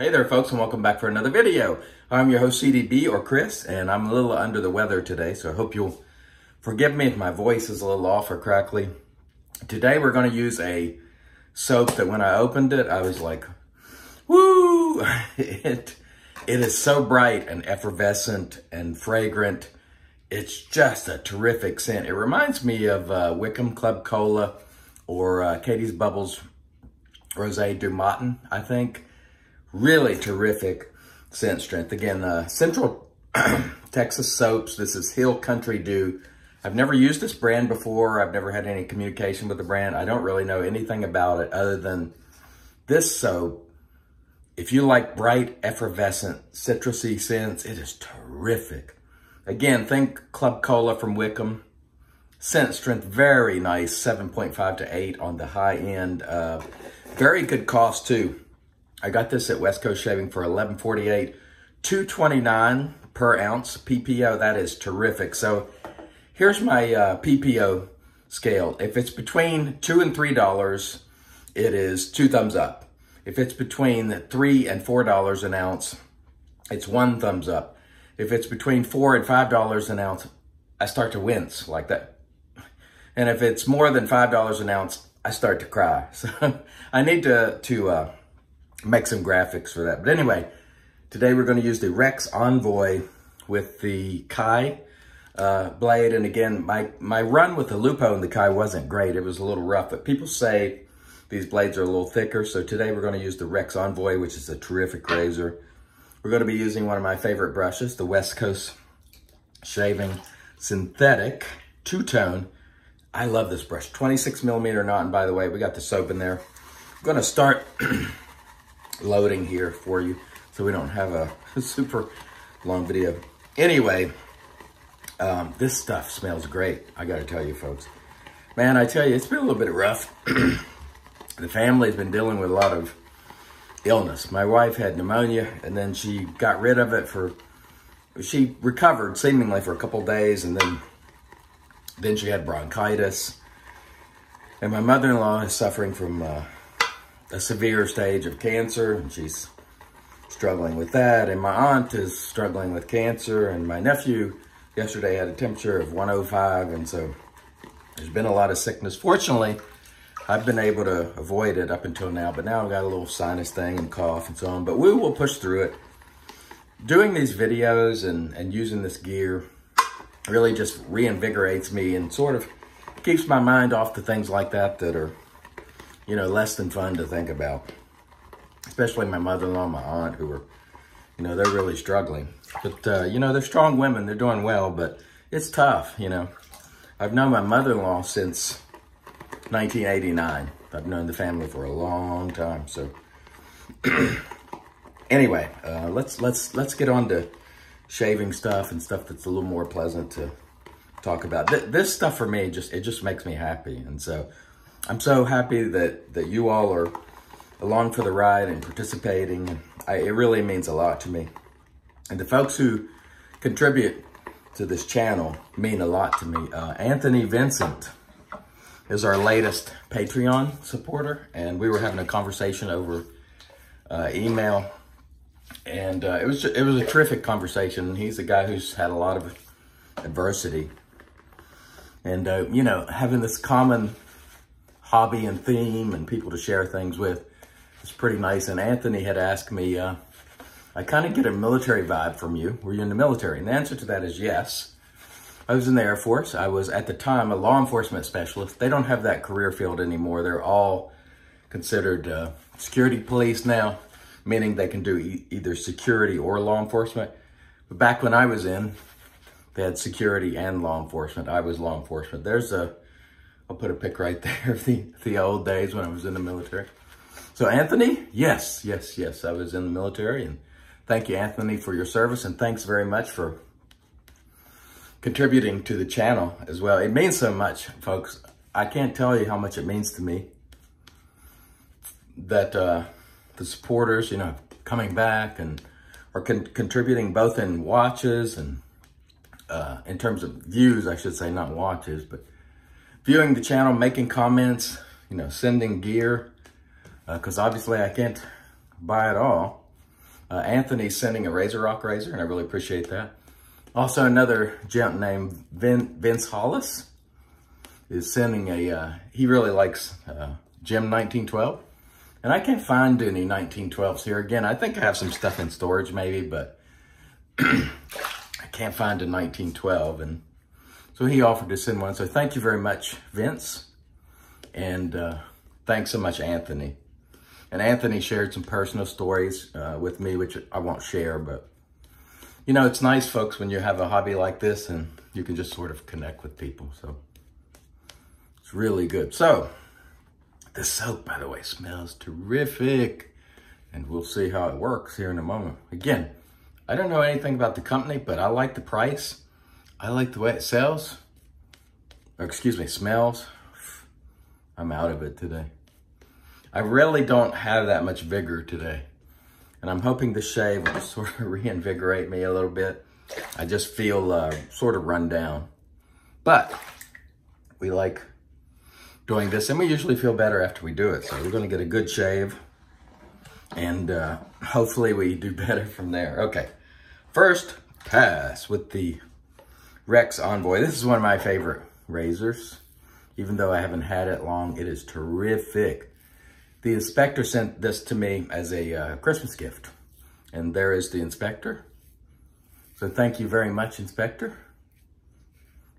Hey there folks, and welcome back for another video. I'm your host CDB, or Chris, and I'm a little under the weather today, so I hope you'll forgive me if my voice is a little off or crackly. Today we're going to use a soap that when I opened it, I was like, woo! It is so bright and effervescent and fragrant. It's just a terrific scent. It reminds me of Wickham Club Cola or Katie's Bubbles Rosé du Matin, I think. Really terrific scent strength. Again, Central Texas Soaps. This is Hill Country Dew. I've never used this brand before. I've never had any communication with the brand. I don't really know anything about it other than this soap. If you like bright, effervescent, citrusy scents, it is terrific. Again, think Club Cola from Wickham. Scent strength, very nice, 7.5 to 8 on the high end. Very good cost, too. I got this at West Coast Shaving for $11.48, $2.29 per ounce PPO. That is terrific. So here's my PPO scale. If it's between $2 and $3, it is 2 thumbs up. If it's between $3 and $4 an ounce, it's 1 thumbs up. If it's between $4 and $5 an ounce, I start to wince like that. And if it's more than $5 an ounce, I start to cry. So I need to make some graphics for that. But anyway, today we're going to use the Rex Envoy with the Kai blade. And again, my run with the Lupo and the Kai wasn't great. It was a little rough, but people say these blades are a little thicker. So today we're going to use the Rex Envoy, which is a terrific razor. We're going to be using one of my favorite brushes, the West Coast Shaving Synthetic Two-Tone. I love this brush. 26 millimeter knot. And by the way, we got the soap in there. I'm going to start loading here for you so we don't have a super long video. Anyway, this stuff smells great. I gotta tell you folks, man, I tell you, it's been a little bit rough. The family's been dealing with a lot of illness. My wife had pneumonia and then she got rid of it she recovered seemingly for a couple days, and then she had bronchitis. And my mother-in-law is suffering from a severe stage of cancer, and she's struggling with that. And my aunt is struggling with cancer, and my nephew yesterday had a temperature of 105. And so there's been a lot of sickness. Fortunately, I've been able to avoid it up until now, but now I've got a little sinus thing and cough and so on, but we will push through it. Doing these videos and using this gear really just reinvigorates me and sort of keeps my mind off the things like that are, you know, less than fun to think about, especially my mother-in-law and my aunt, who are, you know, they're really struggling. But, you know, they're strong women. They're doing well, but it's tough, you know. I've known my mother-in-law since 1989. I've known the family for a long time. So anyway, let's get on to shaving stuff and stuff that's a little more pleasant to talk about. This stuff for me, it just makes me happy. And so I'm so happy that you all are along for the ride and participating. It really means a lot to me. And the folks who contribute to this channel mean a lot to me. Anthony Vincent is our latest Patreon supporter. And we were having a conversation over email. And it was a terrific conversation. He's a guy who's had a lot of adversity. And, you know, having this common hobby and theme and people to share things with. It's pretty nice. And Anthony had asked me, I kind of get a military vibe from you. Were you in the military? And the answer to that is yes. I was in the Air Force. I was, at the time, a law enforcement specialist. They don't have that career field anymore. They're all considered security police now, meaning they can do either security or law enforcement. But back when I was in, they had security and law enforcement. I was law enforcement. There's a, I'll put a pic right there of the old days when I was in the military. So Anthony, yes, I was in the military. And thank you, Anthony, for your service. And thanks very much for contributing to the channel as well. It means so much, folks. I can't tell you how much it means to me that the supporters, you know, coming back and are contributing both in watches and in terms of views, I should say, not watches, but viewing the channel, making comments, you know, sending gear, because obviously I can't buy it all. Anthony's sending a Razor Rock Razor, and I really appreciate that. Also, another gent named Vince Hollis is sending a, he really likes Gem 1912. And I can't find any 1912s here. Again, I think I have some stuff in storage maybe, but I can't find a 1912. And so he offered to send one. So thank you very much, Vince. And thanks so much, Anthony. And Anthony shared some personal stories with me, which I won't share, but you know, it's nice, folks, when you have a hobby like this and you can just sort of connect with people. So it's really good. So the soap, by the way, smells terrific. And we'll see how it works here in a moment. Again, I don't know anything about the company, but I like the price. I like the way it sells. Or excuse me, smells. I'm out of it today. I really don't have that much vigor today. And I'm hoping the shave will sort of reinvigorate me a little bit. I just feel sort of run down. But we like doing this, and we usually feel better after we do it. So we're going to get a good shave, and hopefully we do better from there. Okay, first pass with the Rex Envoy. This is one of my favorite razors. Even though I haven't had it long, it is terrific. The inspector sent this to me as a Christmas gift, and there is the inspector. So thank you very much, inspector.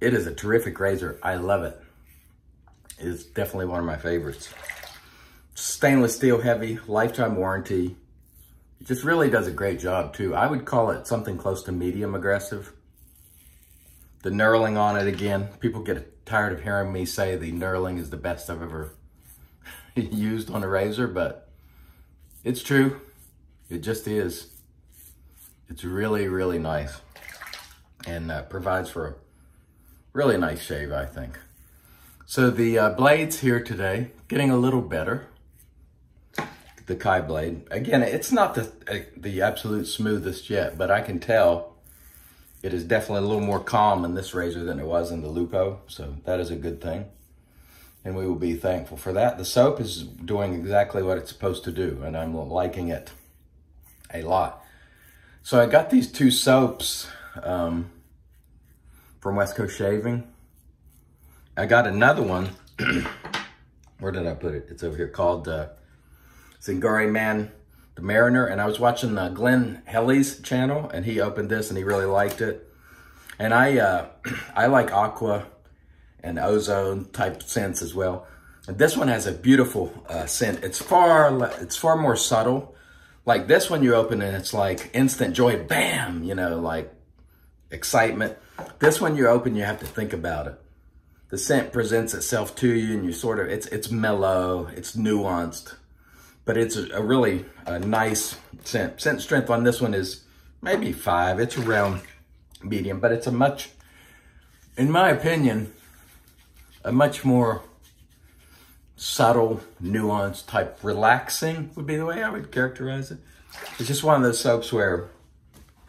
It is a terrific razor. I love it. It's definitely one of my favorites. Stainless steel heavy, lifetime warranty. It just really does a great job too. I would call it something close to medium aggressive. The knurling on it, again, people get tired of hearing me say the knurling is the best I've ever used on a razor, but it's true. It just is. It's really, really nice, and provides for a really nice shave, I think. So the blades here today, getting a little better. The Kai blade. Again, it's not the absolute smoothest yet, but I can tell it is definitely a little more calm in this razor than it was in the Lupo. So that is a good thing. And we will be thankful for that. The soap is doing exactly what it's supposed to do, and I'm liking it a lot. So I got these two soaps from West Coast Shaving. I got another one, where did I put it? It's over here, called Zingari Man, The Mariner. And I was watching Glenn Helley's channel, and he opened this and he really liked it. And I like aqua and ozone type scents as well. And this one has a beautiful scent. It's far more subtle. Like this one you open and it's like instant joy, bam, you know, like excitement. This one you open, you have to think about it. The scent presents itself to you, and you sort of, it's mellow, it's nuanced, but it's a really nice scent. Scent strength on this one is maybe 5. It's around medium, but it's a much, in my opinion, a much more subtle, nuanced type, relaxing would be the way I would characterize it. It's just one of those soaps where,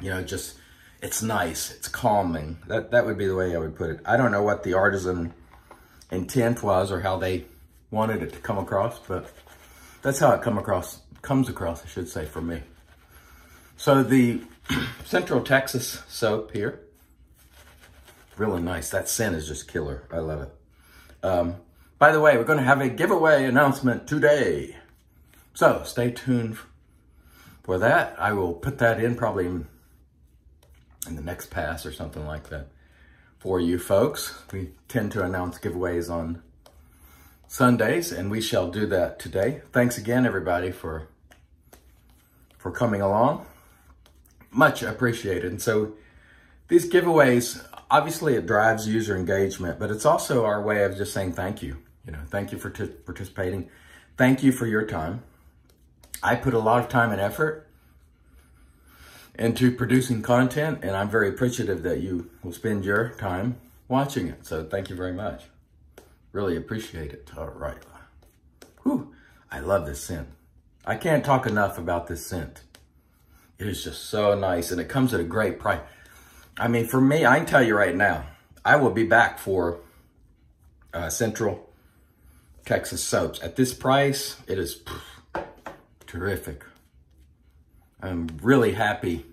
you know, just, it's nice, it's calming. That would be the way I would put it. I don't know what the artisan intent was or how they wanted it to come across, but that's how it comes across, I should say, for me. So the Central Texas soap here, really nice. That scent is just killer. I love it. By the way, we're going to have a giveaway announcement today, so stay tuned for that. I will put that in probably in the next pass or something like that for you folks. We tend to announce giveaways on Sundays, and we shall do that today. Thanks again, everybody, for coming along. Much appreciated. And so these giveaways, obviously it drives user engagement, but it's also our way of just saying thank you. You know, thank you for participating. Thank you for your time. I put a lot of time and effort into producing content, and I'm very appreciative that you will spend your time watching it. So thank you very much. Really appreciate it. All right. Whew, I love this scent. I can't talk enough about this scent. It is just so nice, and it comes at a great price. I mean, for me, I can tell you right now, I will be back for Central Texas Soaps. At this price, it is terrific. I'm really happy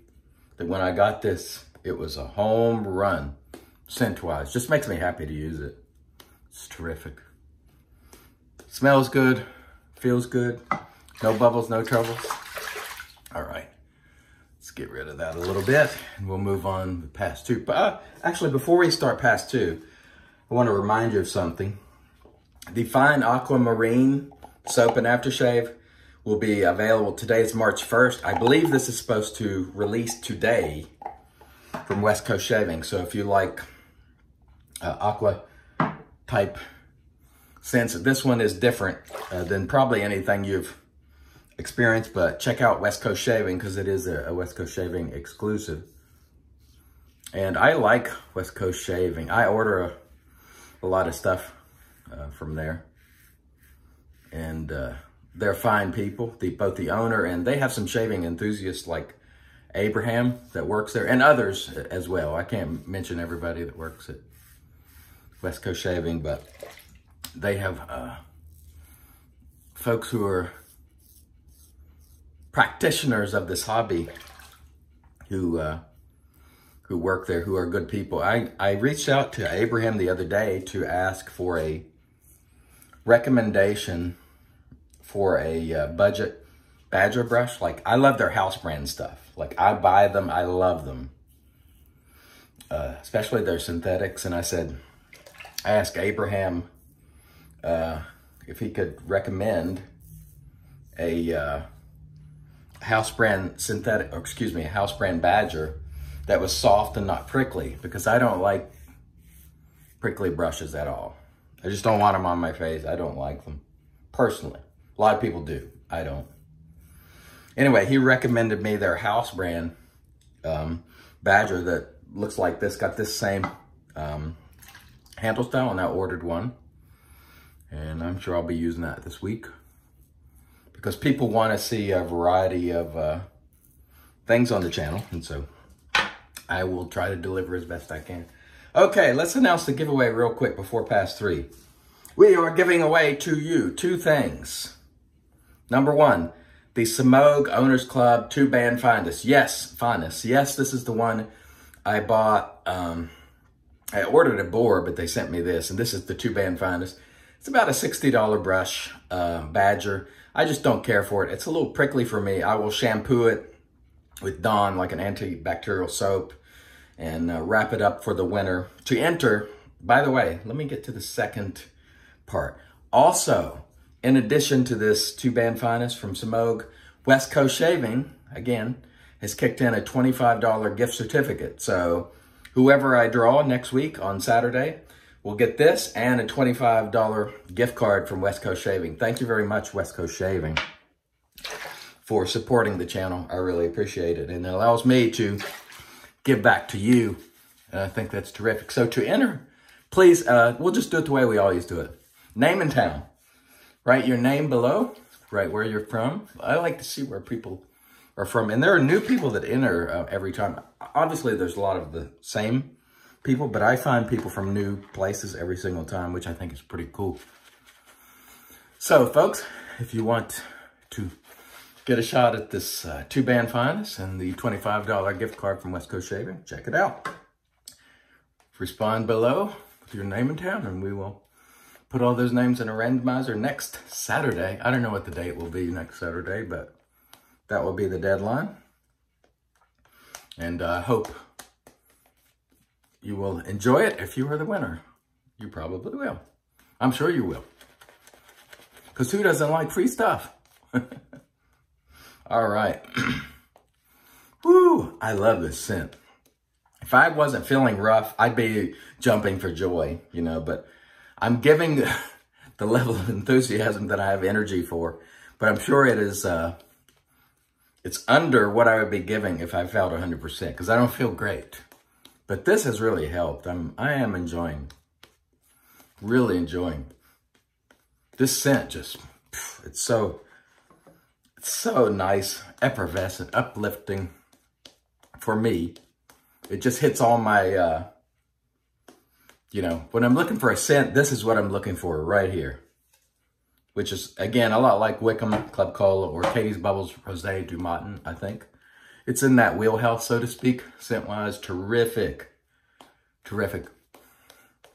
that when I got this, it was a home run scent-wise. Just makes me happy to use it. It's terrific. Smells good, feels good. No bubbles, no troubles. All right, let's get rid of that a little bit and we'll move on to pass two. But actually, before we start pass two, I want to remind you of something. The fine Aquamarine soap and aftershave will be available. Today is March 1st. I believe this is supposed to release today from West Coast Shaving. So if you like aqua type scents, this one is different than probably anything you've experienced, but check out West Coast Shaving because it is a West Coast Shaving exclusive. And I like West Coast Shaving. I order a lot of stuff from there, and they're fine people, both the owner, and they have some shaving enthusiasts like Abraham that works there, and others as well. I can't mention everybody that works at West Coast Shaving, but they have folks who are practitioners of this hobby who work there, who are good people. I reached out to Abraham the other day to ask for a recommendation for a budget badger brush. Like, I love their house brand stuff. Like, I buy them, I love them, especially their synthetics. And I asked Abraham if he could recommend a house brand synthetic, or excuse me, a house brand badger that was soft and not prickly, because I don't like prickly brushes at all. I just don't want them on my face. I don't like them personally. A lot of people do. I don't. Anyway, he recommended me their house brand badger that looks like this, got this same handle style, and I ordered one. And I'm sure I'll be using that this week because people want to see a variety of things on the channel, and so I will try to deliver as best I can. Okay, let's announce the giveaway real quick before past three. We are giving away to you two things. Number one, the Simogh Owners Club Two-Band Find Us. Yes, Find Us. Yes, this is the one I bought. I ordered a boar, but they sent me this, and this is the Two-Band Find Us. It's about a $60 brush badger. I just don't care for it. It's a little prickly for me. I will shampoo it with Dawn, like an antibacterial soap, and wrap it up for the winter. To enter, by the way, let me get to the second part. Also, in addition to this Two-Band Find Us from Simogh, West Coast Shaving, again, has kicked in a $25 gift certificate. So whoever I draw next week on Saturday will get this and a $25 gift card from West Coast Shaving. Thank you very much, West Coast Shaving, for supporting the channel. I really appreciate it, and it allows me to give back to you, and I think that's terrific. So to enter, please, we'll just do it the way we always do it. Name and town. Write your name below, write where you're from. I like to see where people are from, and there are new people that enter every time. Obviously, there's a lot of the same people, but I find people from new places every single time, which I think is pretty cool. So folks, if you want to get a shot at this Two-Band Find Us and the $25 gift card from West Coast Shaving, check it out. Respond below with your name and town, and we will put all those names in a randomizer next Saturday. I don't know what the date will be next Saturday, but that will be the deadline. And I hope you will enjoy it. If you are the winner, you probably will. I'm sure you will, because who doesn't like free stuff? All right. Woo, I love this scent. If I wasn't feeling rough, I'd be jumping for joy, you know, but I'm giving the level of enthusiasm that I have energy for, but I'm sure it is, it's under what I would be giving if I felt 100%, because I don't feel great, but this has really helped. I am enjoying, really enjoying this scent. Just, it's so nice, effervescent, uplifting for me. It just hits all my, you know, when I'm looking for a scent, this is what I'm looking for right here, which is, again, a lot like Wickham Club Cola or Katie's Bubbles Rosé du Matin, I think. it's in that wheelhouse, so to speak. Scent-wise, terrific. Terrific.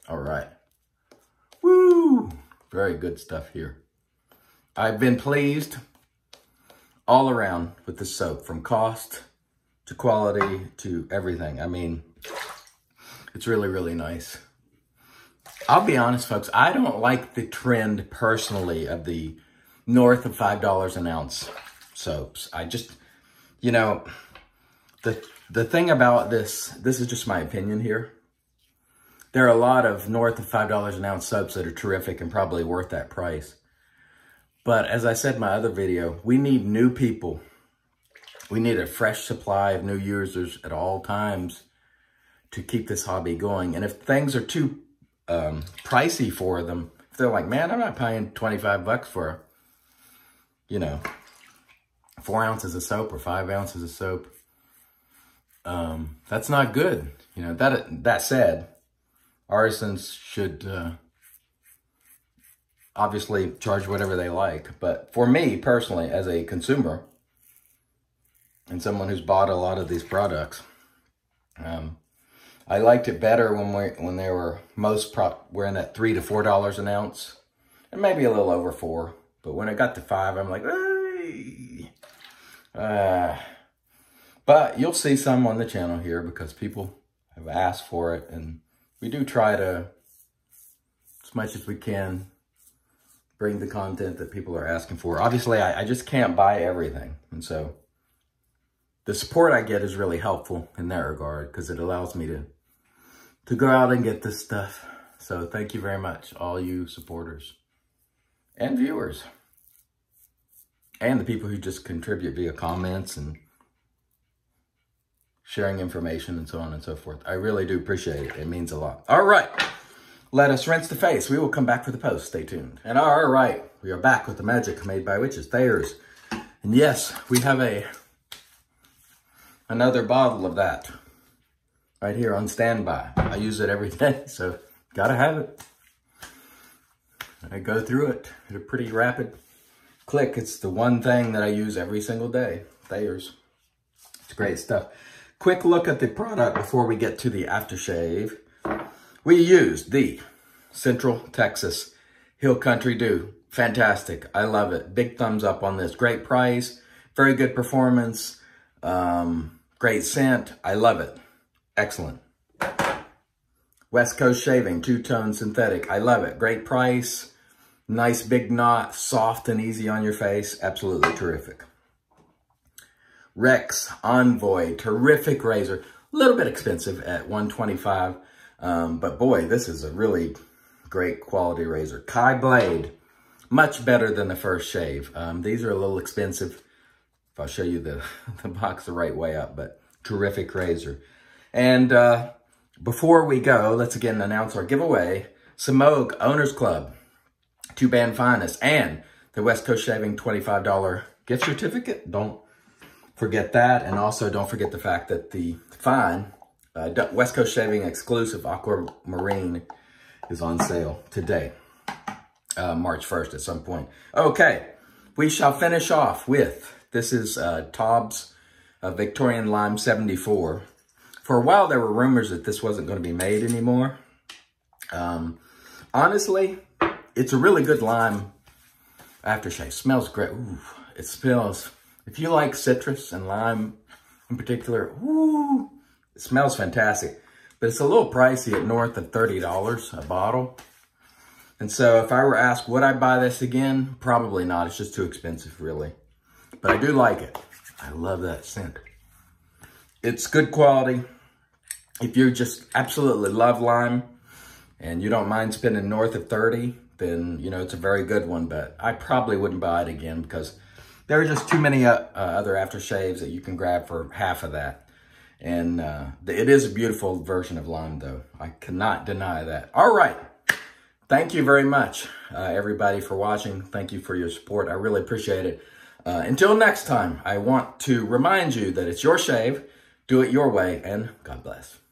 All right. Woo! Very good stuff here. I've been pleased all around with the soap, from cost to quality to everything. I mean, it's really, really nice. I'll be honest, folks, I don't like the trend personally of the north of $5 an ounce soaps. I just, you know, the thing about this is just my opinion here. There are a lot of north of $5 an ounce soaps that are terrific and probably worth that price. But as I said in my other video, we need new people. We need a fresh supply of new users at all times to keep this hobby going. And if things are too pricey for them, if they're like, man, I'm not paying 25 bucks for, you know, 4 ounces of soap or 5 ounces of soap, that's not good. You know, that said, artisans should obviously charge whatever they like. But for me personally, as a consumer and someone who's bought a lot of these products, I liked it better when they were in at $3 to $4 an ounce, and maybe a little over $4. But when it got to $5, I'm like, hey. But you'll see some on the channel here because people have asked for it, and we do try to, as much as we can, bring the content that people are asking for. Obviously, I just can't buy everything, and so the support I get is really helpful in that regard because it allows me to go out and get this stuff. So thank you very much, all you supporters and viewers, and the people who just contribute via comments and sharing information and so on and so forth. I really do appreciate it. It means a lot. All right, let us rinse the face. We will come back for the post. Stay tuned. And all right, we are back with the magic made by witches, Thayers. And yes, we have another bottle of that right here on standby. I use it every day, so gotta have it. I go through it at a pretty rapid click. It's the one thing that I use every single day, Thayers. It's great stuff. Quick look at the product before we get to the aftershave. We used the Central Texas Hill Country Dew. Fantastic, I love it. Big thumbs up on this. Great price, very good performance. Great scent. I love it. Excellent. West Coast Shaving Two-Tone Synthetic. I love it. Great price. Nice big knot. Soft and easy on your face. Absolutely terrific. Rex Envoy. Terrific razor. A little bit expensive at $125. But boy, this is a really great quality razor. Kai Blade. Much better than the first shave. These are a little expensive. I'll show you the box the right way up, but terrific razor. And before we go, let's again announce our giveaway. Simogh Owners Club Two-Band Find Us and the West Coast Shaving $25 gift certificate. Don't forget that. And also don't forget the fact that the fine West Coast Shaving exclusive Aquamarine is on sale today, March 1st at some point. Okay, we shall finish off with... This is TOBS Victorian Lime 74. For a while, there were rumors that this wasn't going to be made anymore. Honestly, it's a really good lime aftershave. Smells great. Ooh, it smells. If you like citrus and lime in particular, ooh, it smells fantastic. But it's a little pricey at north of $30 a bottle. And so if I were asked, would I buy this again? Probably not. It's just too expensive, really. But I do like it. I love that scent. It's good quality. If you just absolutely love lime and you don't mind spending north of 30, then, you know, it's a very good one. But I probably wouldn't buy it again because there are just too many other aftershaves that you can grab for half of that. And it is a beautiful version of lime, though. I cannot deny that. All right. Thank you very much, everybody, for watching. Thank you for your support. I really appreciate it. Until next time, I want to remind you that it's your shave, do it your way, and God bless.